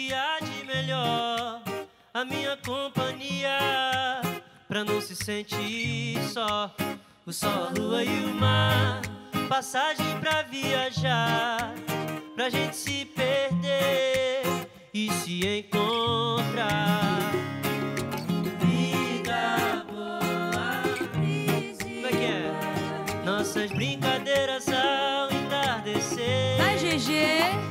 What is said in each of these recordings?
que há de melhor, a minha companhia, pra não se sentir só. O sol, a lua e o mar, passagem pra viajar, pra gente se perder e se encontrar. Vida boa, brisa. Como é que é? Nossas brincadeiras ao entardecer. Vai, GG!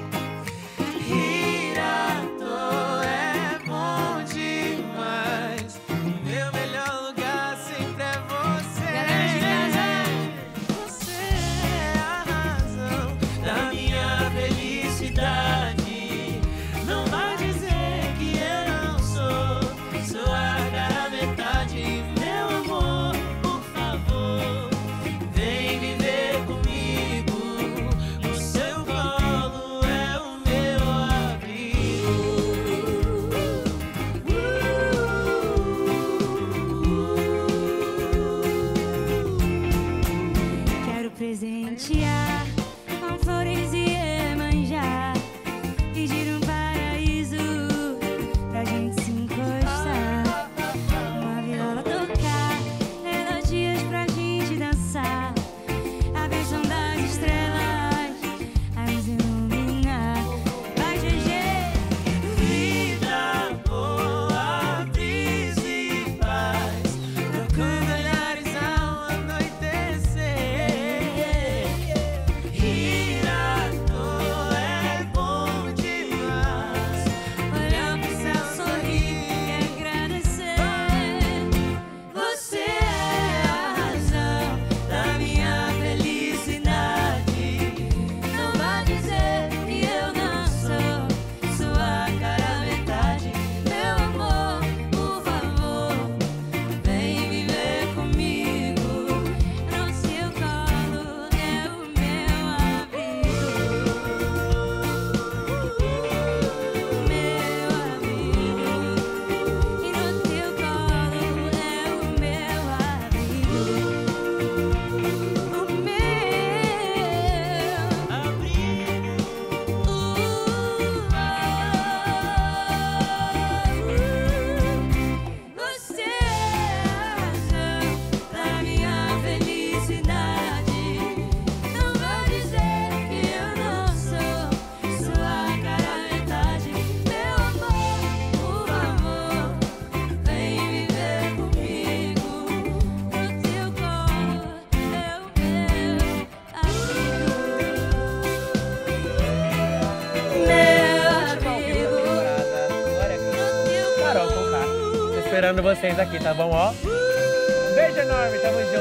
Esperando vocês aqui, tá bom? Ó, um beijo enorme, tamo junto.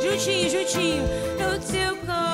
É nóis. Juntinho, juntinho, no teu corpo.